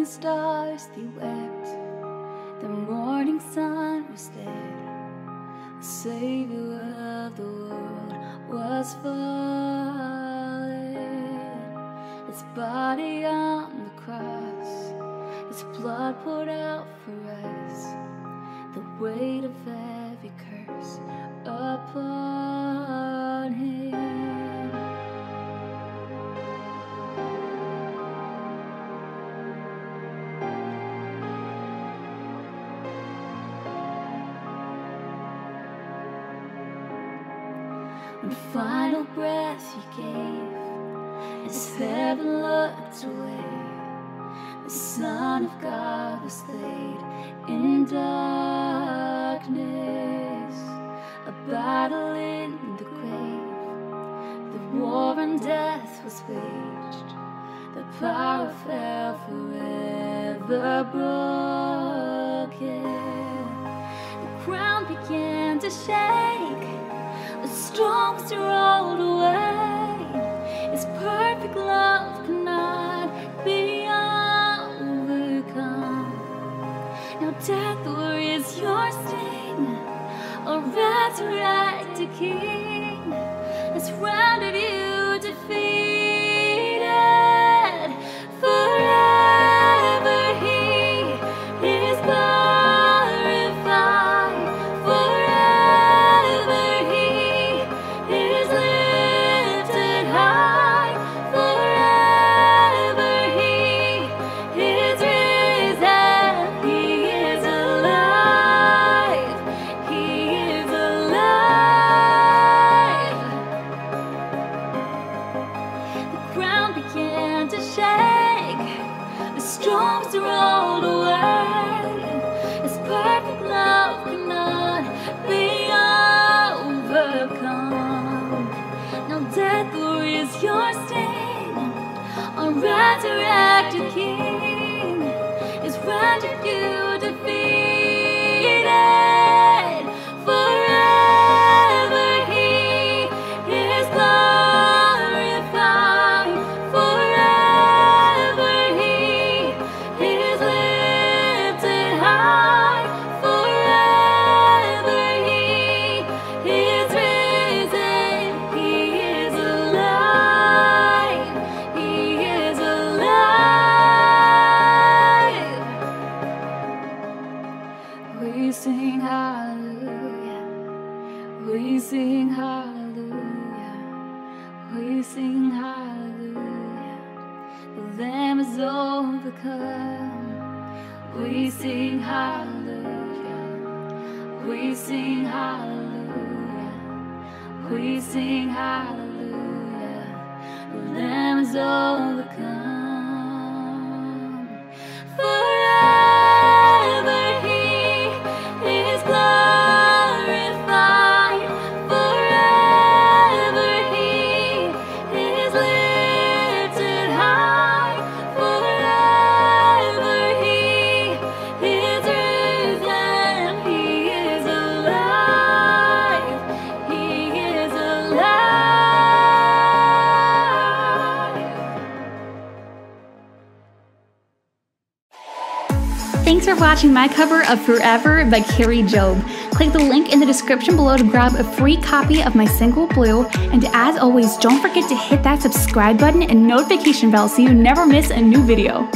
morning stars, they wept. The morning sun was dead. The Savior of the world was fallen. His body on the cross, His blood poured out for us. The weight of every curse upon Him. The final breath He gave, as heaven looked away, the Son of God was laid in darkness. A battle in the grave, the war on death was waged. The power fell, forever broken. The ground began to shake, the storms rolled away. His perfect love could not be overcome. Now death, where is your sting? A resurrected King has rendered you defeated. Forever He is glorified. Resurrected King is rendered you defeated. Forever He is glorified. Forever He is lifted high. Forever He is risen. He is alive. He is alive. We sing hallelujah, we sing hallelujah, we sing hallelujah, the Lamb is overcome. We sing hallelujah, we sing hallelujah, we sing hallelujah, the Lamb is overcome. Forever He is glorified. Forever He is lifted high. Forever He is risen. He is alive. He is alive. Thanks for watching my cover of Forever by Kari Jobe. Click the link in the description below to grab a free copy of my single Blue. And as always, don't forget to hit that subscribe button and notification bell so you never miss a new video.